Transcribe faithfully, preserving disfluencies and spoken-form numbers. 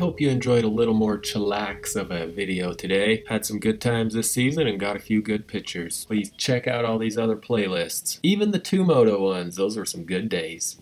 hope you enjoyed a little more chillax of a video today. Had some good times this season and got a few good pictures. Please check out all these other playlists. Even the Tumoto ones, those were some good days.